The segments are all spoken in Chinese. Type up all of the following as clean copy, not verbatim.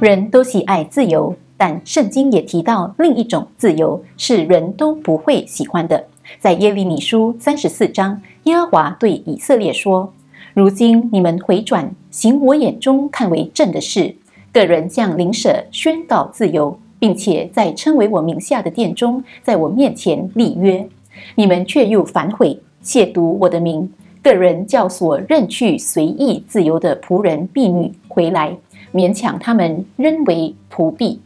人都喜爱自由，但圣经也提到另一种自由是人都不会喜欢的。在耶利米书34章，耶和华对以色列说：“如今你们回转，行我眼中看为正的事，个人向邻舍宣告自由，并且在称为我名下的殿中，在我面前立约。你们却又反悔，亵渎我的名。个人叫所任去随意自由的仆人婢女回来，勉强他们仍为仆婢。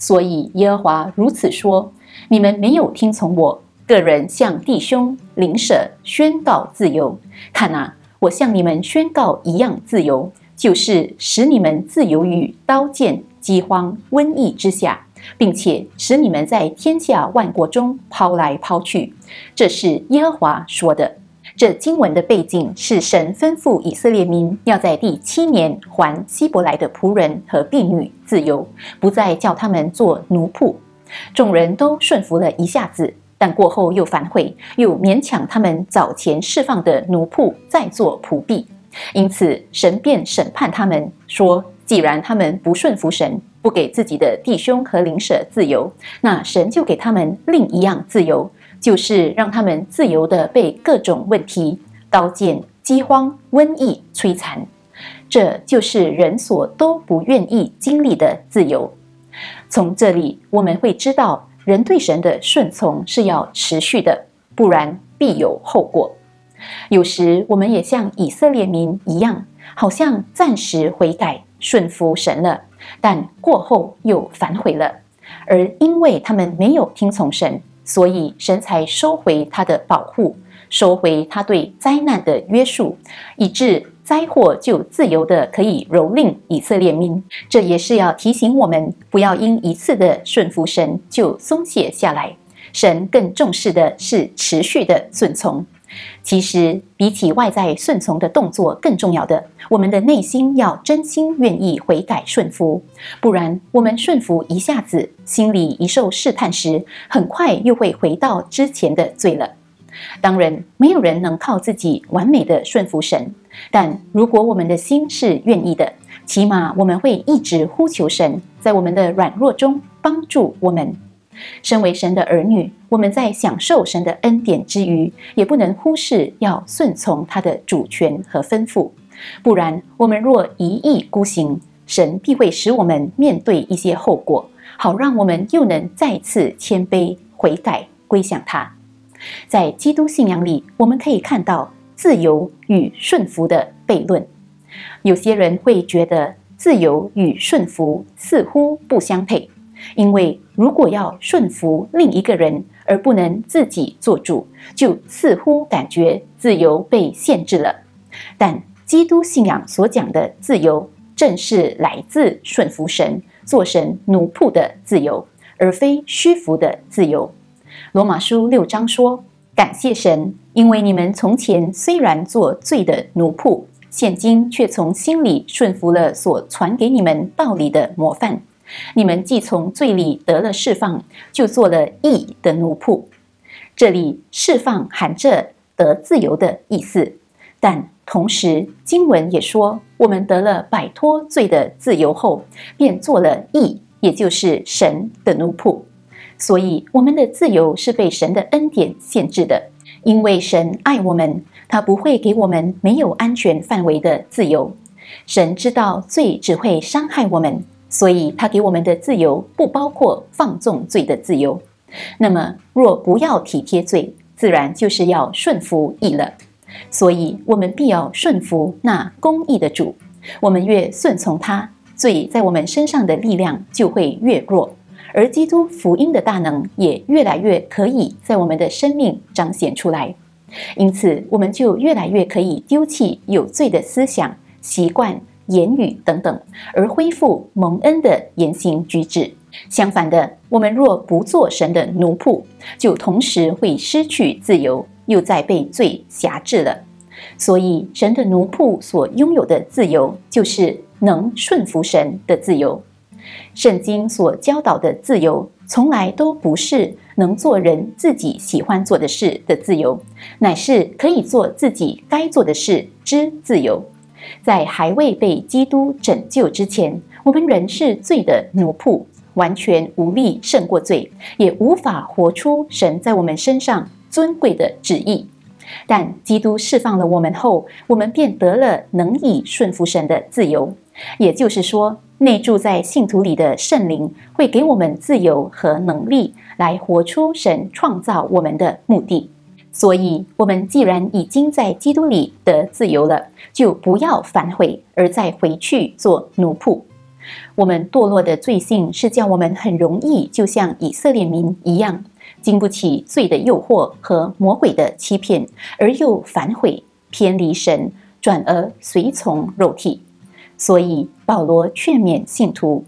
所以耶和华如此说：你们没有听从我。个人向弟兄邻舍宣告自由，看啊，我向你们宣告一样自由，就是使你们自由于刀剑、饥荒、瘟疫之下，并且使你们在天下万国中抛来抛去。这是耶和华说的。”这经文的背景是神吩咐以色列民要在第7年还希伯来的仆人和婢女自由，不再叫他们做奴仆。众人都顺服了一下子，但过后又反悔，又勉强他们早前释放的奴仆再做仆婢，因此神便审判他们，说：既然他们不顺服神，不给自己的弟兄和邻舍自由，那神就给他们另一样自由，就是让他们自由地被各种问题、刀剑、饥荒、瘟疫摧残。这就是人所都不愿意经历的自由。从这里我们会知道，人对神的顺从是要持续的，不然必有后果。有时我们也像以色列民一样，好像暂时悔改顺服神了，但过后又反悔了。而因为他们没有听从神，所以神才收回他的保护，收回他对灾难的约束，以致灾祸就自由的可以蹂躏以色列民。这也是要提醒我们，不要因一次的顺服神就松懈下来。神更重视的是持续的顺从。其实比起外在顺从的动作，更重要的，我们的内心要真心愿意悔改顺服。不然我们顺服一下子，心里一受试探时，很快又会回到之前的罪了。当然，没有人能靠自己完美的顺服神，但如果我们的心是愿意的，起码我们会一直呼求神在我们的软弱中帮助我们。身为神的儿女，我们在享受神的恩典之余，也不能忽视要顺从他的主权和吩咐。不然我们若一意孤行，神必会使我们面对一些后果，好让我们又能再次谦卑悔改归向他。在基督信仰里，我们可以看到自由与顺服的悖论。有些人会觉得自由与顺服似乎不相配，因为如果要顺服另一个人而不能自己做主，就似乎感觉自由被限制了。但基督信仰所讲的自由，正是来自顺服神、做神奴仆的自由，而非屈服的自由。罗马书6章说：感谢神，因为你们从前虽然做罪的奴仆，现今却从心里顺服了所传给你们道理的模范。你们既从罪里得了释放，就做了义的奴仆。这里释放含着得自由的意思，但同时经文也说，我们得了摆脱罪的自由后，便做了义，也就是神的奴仆。所以我们的自由是被神的恩典限制的，因为神爱我们，他不会给我们没有安全范围的自由。神知道罪只会伤害我们，所以他给我们的自由不包括放纵罪的自由。那么若不要体贴罪，自然就是要顺服义了。所以我们必要顺服那公义的主，我们越顺从他，罪在我们身上的力量就会越弱，而基督福音的大能也越来越可以在我们的生命彰显出来。因此我们就越来越可以丢弃有罪的思想、习惯、言语等等，而恢复蒙恩的言行举止。相反的，我们若不做神的奴仆，就同时会失去自由，又再被罪辖制了。所以神的奴仆所拥有的自由，就是能顺服神的自由。圣经所教导的自由，从来都不是能做人自己喜欢做的事的自由，乃是可以做自己该做的事之自由。在还未被基督拯救之前，我们仍是罪的奴仆，完全无力胜过罪，也无法活出神在我们身上尊贵的旨意。但基督释放了我们后，我们便得了能以顺服神的自由。也就是说，内住在信徒里的圣灵会给我们自由和能力，来活出神创造我们的目的。所以，我们既然已经在基督里得自由了，就不要反悔，而再回去做奴仆。我们堕落的罪性是叫我们很容易就像以色列民一样，经不起罪的诱惑和魔鬼的欺骗，而又反悔偏离神，转而随从肉体。所以保罗劝勉信徒：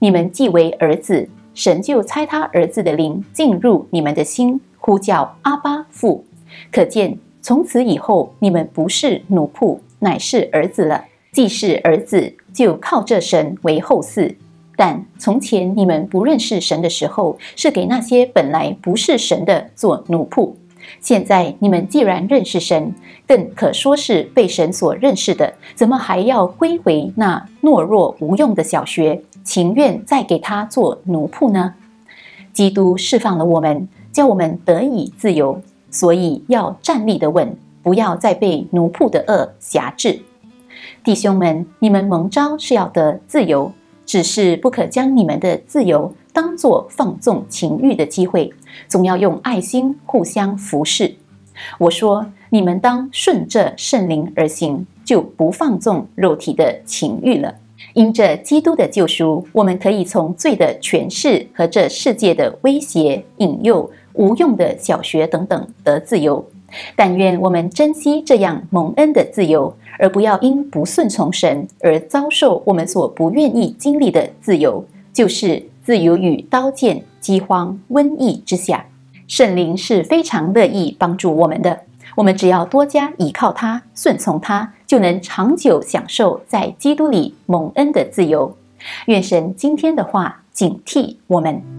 你们既为儿子，神就差他儿子的灵进入你们的心，呼叫阿爸父。可见从此以后，你们不是奴仆，乃是儿子了。既是儿子，就靠着神为后嗣。但从前你们不认识神的时候，是给那些本来不是神的做奴仆。现在你们既然认识神，更可说是被神所认识的，怎么还要归回那懦弱无用的小学，情愿再给他做奴仆呢？基督释放了我们，叫我们得以自由，所以要站立得稳，不要再被奴仆的恶辖制。弟兄们，你们蒙召是要得自由，只是不可将你们的自由当作放纵情欲的机会，总要用爱心互相服侍。我说，你们当顺着圣灵而行，就不放纵肉体的情欲了。因着基督的救赎，我们可以从罪的权势和这世界的威胁、引诱、无用的小学等等得自由。但愿我们珍惜这样蒙恩的自由，而不要因不顺从神而遭受我们所不愿意经历的自由，就是自由于刀剑、饥荒、瘟疫之下。圣灵是非常乐意帮助我们的，我们只要多加倚靠他、顺从他，就能长久享受在基督里蒙恩的自由。愿神今天的话警惕我们。